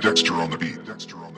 Dexter on the beat.